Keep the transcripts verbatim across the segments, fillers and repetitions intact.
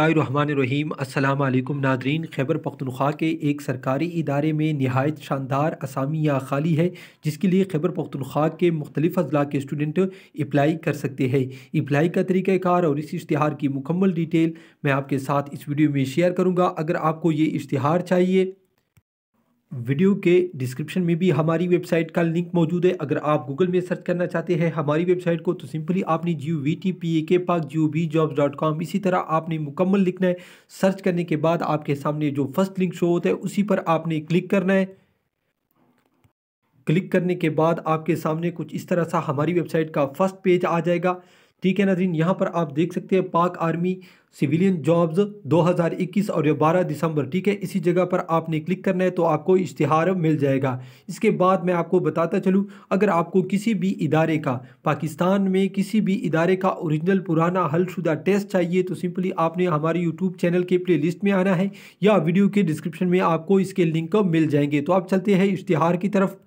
बिस्मिल्लाहिर्रहमानिर्रहीम। अस्सलाम वालेकुम नादरीन। खैबर पख्तूनख्वा के एक सरकारी इदारे में नहायत शानदार असामियाँ खाली है, जिसके लिए खैबर पख्तूनख्वा के मुख्तलिफ अजला के स्टूडेंट अप्लाई कर सकते हैं। अप्लाई का तरीक़ाकार और इस इश्तिहार की मुकम्मल डिटेल मैं आपके साथ इस वीडियो में शेयर करूँगा। अगर आपको ये इश्तिहार चाहिए, वीडियो के डिस्क्रिप्शन में भी हमारी वेबसाइट का लिंक मौजूद है। अगर आप गूगल में सर्च करना चाहते हैं हमारी वेबसाइट को, तो सिंपली आपने G V T P A K Pak G O B jobs dot com इसी तरह आपने मुकम्मल लिखना है। सर्च करने के बाद आपके सामने जो फर्स्ट लिंक शो होता है उसी पर आपने क्लिक करना है। क्लिक करने के बाद आपके सामने कुछ इस तरह सा हमारी वेबसाइट का फर्स्ट पेज आ जाएगा। ठीक है नाज़रीन, यहाँ पर आप देख सकते हैं पाक आर्मी सिविलियन जॉब्स दो हज़ार इक्कीस और बारह दिसंबर। ठीक है, इसी जगह पर आपने क्लिक करना है तो आपको इश्तिहार मिल जाएगा। इसके बाद मैं आपको बताता चलूँ, अगर आपको किसी भी इदारे का, पाकिस्तान में किसी भी इदारे का ओरिजिनल पुराना हलशुदा टेस्ट चाहिए, तो सिंपली आपने हमारे यूट्यूब चैनल के प्ले लिस्ट में आना है या वीडियो के डिस्क्रिप्शन में आपको इसके लिंक मिल जाएंगे। तो आप चलते हैं इश्तिहार की तरफ।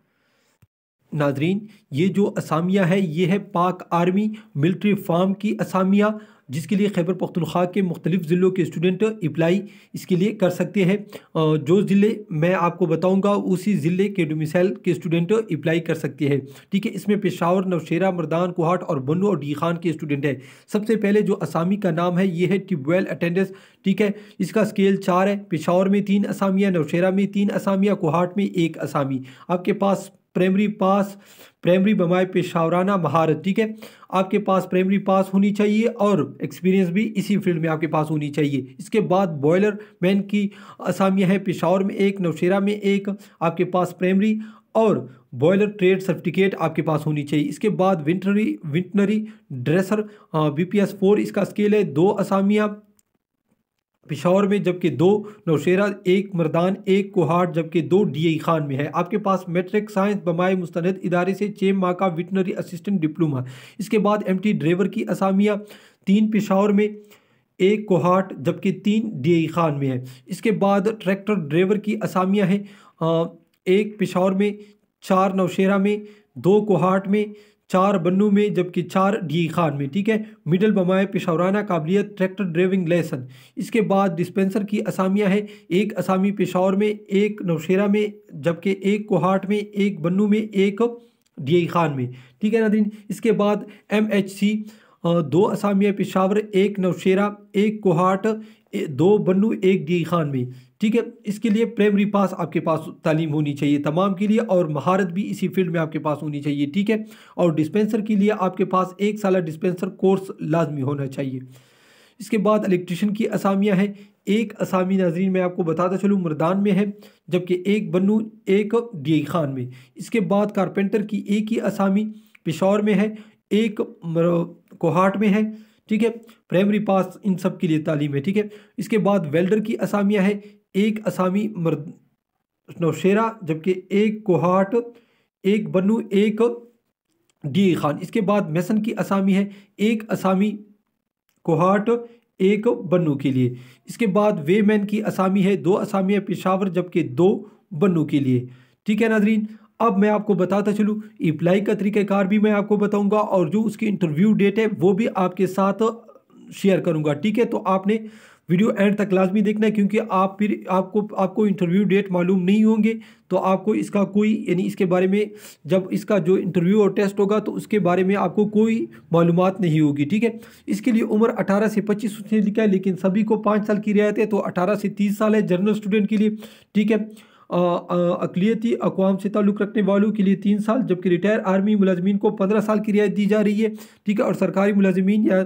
नाजरीन, ये जो असामियाँ है ये है पाक आर्मी मिलिट्री फार्म की असामियाँ, जिसके लिए खैबर पख्तूनख्वा के मुख्तलिफ ज़िलों के स्टूडेंट अप्लाई इसके लिए कर सकते हैं। जो ज़िले मैं आपको बताऊंगा उसी ज़िले के डोमिसाइल के स्टूडेंट अप्लाई कर सकते हैं। ठीक है, इसमें पेशावर, नौशेरा, मर्दान, कोहाट और बन्नू और डीखान के स्टूडेंट है। सबसे पहले जो असामी का नाम है ये है ट्यूबवेल अटेंडेंस। ठीक है, इसका स्केल चार है। पेशावर में तीन असामियाँ, नौशेरा में तीन असामियाँ, कोहाट में एक असामी। आपके पास प्राइमरी पास, प्राइमरी बमाए पेशावराना महारत। ठीक है, आपके पास प्राइमरी पास होनी चाहिए और एक्सपीरियंस भी इसी फील्ड में आपके पास होनी चाहिए। इसके बाद बॉयलर मैन की असामियाँ हैं, पेशावर में एक, नौशेरा में एक। आपके पास प्राइमरी और बॉयलर ट्रेड सर्टिफिकेट आपके पास होनी चाहिए। इसके बाद veterinary veterinary dresser B P S four, इसका स्केल है दो असामियाँ पेशावर में, जबकि दो नौशेरा, एक मर्दान, एक कोहाट, जबकि दो डी ए खान में है। आपके पास मेट्रिक साइंस बमाए मुस्तनद इदारे से छः माह का वेटनरी असिस्टेंट डिप्लोमा। इसके बाद एम टी ड्राइवर की असामियाँ तीन पेशावर में, एक कोहाट, जबकि तीन डी ए खान में है। इसके बाद ट्रैक्टर ड्राइवर की असामियाँ हैं, एक पेशावर में, चार नौशेरा में, दो कोहाट में, चार बन्नू में, जबकि चार डी खान में। ठीक है, मिडल बमाए पेशावराना काबिलियत ट्रैक्टर ड्राइविंग लेसन। इसके बाद डिस्पेंसर की असामियाँ हैं, एक असामी पेशावर में, एक नौशेरा में, जबकि एक कोहाट में, एक बन्नू में, एक डी खान में। ठीक है नादरीन, इसके बाद एम एच सी दो असामियाँ पेशावर, एक नौशेरा, एक कोहाट, दो बन्नू, एक डी खान में। ठीक है, इसके लिए प्राइमरी पास आपके पास तालीम होनी चाहिए तमाम के लिए और महारत भी इसी फील्ड में आपके पास होनी चाहिए। ठीक है, और डिस्पेंसर के लिए आपके पास एक साल डिस्पेंसर कोर्स लाजमी होना चाहिए। इसके बाद इलेक्ट्रिशियन की असामियाँ हैं, एक असामी नाजरीन मैं आपको बताता चलूँ मर्दान में है, जबकि एक बन्नू, एक डी खान में। इसके बाद कारपेंटर की एक ही असामी पेशावर में है, एक कोहाट में है। ठीक है, प्राइमरी पास इन सब के लिए तालीम है। ठीक है, इसके बाद वेल्डर की असामियाँ हैं, एक असामी मर्द नौशेरा, जबकि एक कोहाट, एक बन्नू, एक डी खान। इसके बाद मैसन की असामी है, एक असामी कोहाट, एक बन्नू के लिए। इसके बाद वे मैन की असामी है, दो असामियाँ पेशावर, जबकि दो बन्नू के लिए। ठीक है नाजरीन, अब मैं आपको बताता चलूँ अप्लाई का तरीक़ाकार भी मैं आपको बताऊँगा और जो उसकी इंटरव्यू डेट है वो भी आपके साथ शेयर करूँगा। ठीक है, तो आपने वीडियो एंड तक लाजमी देखना है, क्योंकि आप फिर आपको आपको इंटरव्यू डेट मालूम नहीं होंगे तो आपको इसका कोई यानी इसके बारे में जब इसका जो इंटरव्यू और टेस्ट होगा तो उसके बारे में आपको कोई मालूमात नहीं होगी। ठीक है, इसके लिए उम्र अठारह से पच्चीस उसने लिखा है, लेकिन सभी को पाँच साल की रियायत है, तो अठारह से तीस साल है जनरल स्टूडेंट के लिए। ठीक है, अकलियती अक़वाम से ताल्लुक़ रखने वालों के लिए तीन साल, जबकि रिटायर आर्मी मुलाजमीन को पंद्रह साल की रियायत दी जा रही है। ठीक है, और सरकारी मुलाजमीन या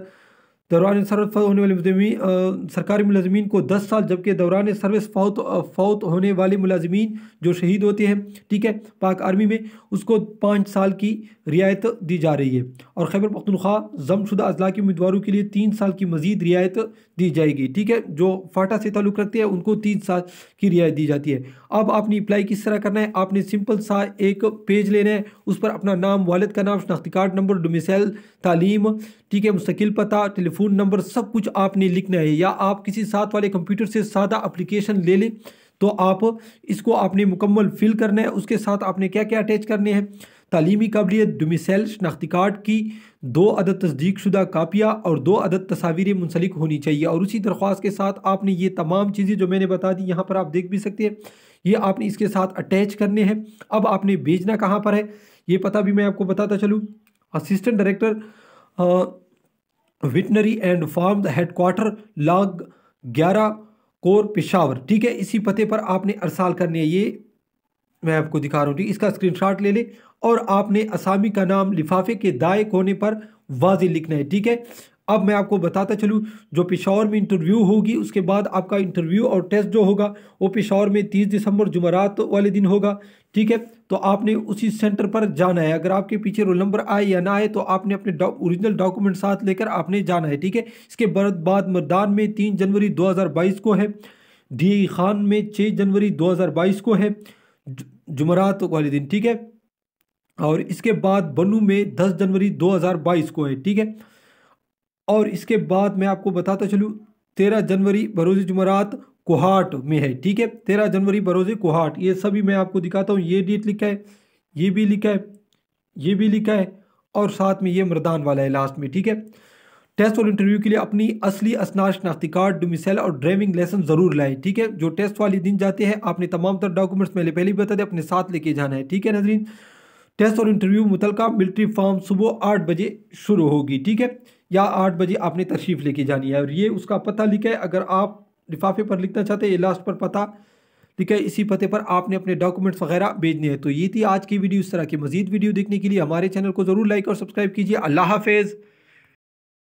दौरान सर्विस फौत होने वाले मुलाजमीन सरकारी मुलाजमीन को दस साल, जबकि दौरान सर्विस फौत फौत होने वाले मुलाजमीन जो शहीद होते हैं, ठीक है, पाक आर्मी में उसको पाँच साल की रियायत दी जा रही है। और खैबर पख्तूनख्वा जमशुदा अजला के उम्मीदवारों के लिए तीन साल की मजीद रियायत दी जाएगी। ठीक है, जो फाटा से ताल्लुक़ रखते हैं उनको तीन साल की रियायत दी जाती है। अब आपने अप्लाई किस तरह करना है, आपने सिंपल सा एक पेज लेना है, उस पर अपना नाम, वालिद का नाम, शनाख्ती कार्ड नंबर, डोमिसाइल, तालीम, ठीक है, मुस्तकिल पता, फ़ोन नंबर, सब कुछ आपने लिखना है। या आप किसी साथ वाले कंप्यूटर से सादा एप्लीकेशन ले लें तो आप इसको आपने मुकम्मल फिल करना है। उसके साथ आपने क्या क्या अटैच करने हैं, तालीमी काबिलियत, डोमिसाइल, शनाख्ती कार्ड की दो अदद तस्दीक शुदा कापियाँ और दो अदद तस्वीरें मुंसलिक होनी चाहिए। और उसी दरख्वास्त के साथ आपने ये तमाम चीज़ें जो मैंने बता दी यहाँ पर आप देख भी सकते हैं, ये आपने इसके साथ अटैच करने हैं। अब आपने भेजना कहाँ पर है ये पता भी मैं आपको बताता चलूँ। Assistant director veterinary and farm head quarter लाग ग्यारह कोर पेशावर, ठीक है, इसी पते पर आपने अरसाल करने है। ये मैं आपको दिखा रहा हूँ, ठीक, इसका स्क्रीनशॉट ले ले और आपने असामी का नाम लिफाफे के दाएँ कोने पर वाज़े लिखना है, ठीक है। अब मैं आपको बताता चलूँ, जो पेशावर में इंटरव्यू होगी उसके बाद आपका इंटरव्यू और टेस्ट जो होगा वो पेशावर में तीस दिसंबर जुमेरात वाले दिन होगा, ठीक है। तो आपने उसी सेंटर पर जाना है। अगर आपके पीछे रोल नंबर आए या ना आए तो आपने अपने ओरिजिनल डौ, डॉक्यूमेंट साथ लेकर आपने जाना है, ठीक है। इसके बाद मर्दान में तीन जनवरी दो हज़ार बाईस को है, डी खान में छः जनवरी दो हज़ार बाईस को है जुमेरात वाले दिन, ठीक है। और इसके बाद बनू में दस जनवरी दो हज़ार बाईस को है, ठीक है। और इसके बाद मैं आपको बताता चलूँ, तेरह जनवरी बरोज़ जुमेरात कोहाट में है, ठीक है, तेरह जनवरी बरोज़ कोहाट। ये सभी मैं आपको दिखाता हूँ, ये डेट लिखा है, ये भी लिखा है, ये भी लिखा है और साथ में ये मर्दान वाला है लास्ट में, ठीक है। टेस्ट और इंटरव्यू के लिए अपनी असली असनाद, शनाख्ती कार्ड, डोमिसाइल और ड्राइविंग लाइसेंस ज़रूर लाएँ, ठीक है। जो टेस्ट वाले दिन जाते हैं आपने तमाम तर डॉक्यूमेंट्स मैंने पहले भी बता दें अपने साथ लेके जाना है, ठीक है नाजरीन। टेस्ट और इंटरव्यू मुतलका मिलिट्री फार्म सुबह आठ बजे शुरू होगी, ठीक है, या आठ बजे आपने तशरीफ़ लेके जानी है। और ये उसका पता लिखा है, अगर आप लिफाफे पर लिखना चाहते हैं ये लास्ट पर पता लिखा है, इसी पते पर आपने अपने डॉक्यूमेंट्स वगैरह भेजने हैं। तो ये थी आज की वीडियो। इस तरह की मज़ीद वीडियो देखने के लिए हमारे चैनल को ज़रूर लाइक और सब्सक्राइब कीजिए। अल्लाह हाफिज़।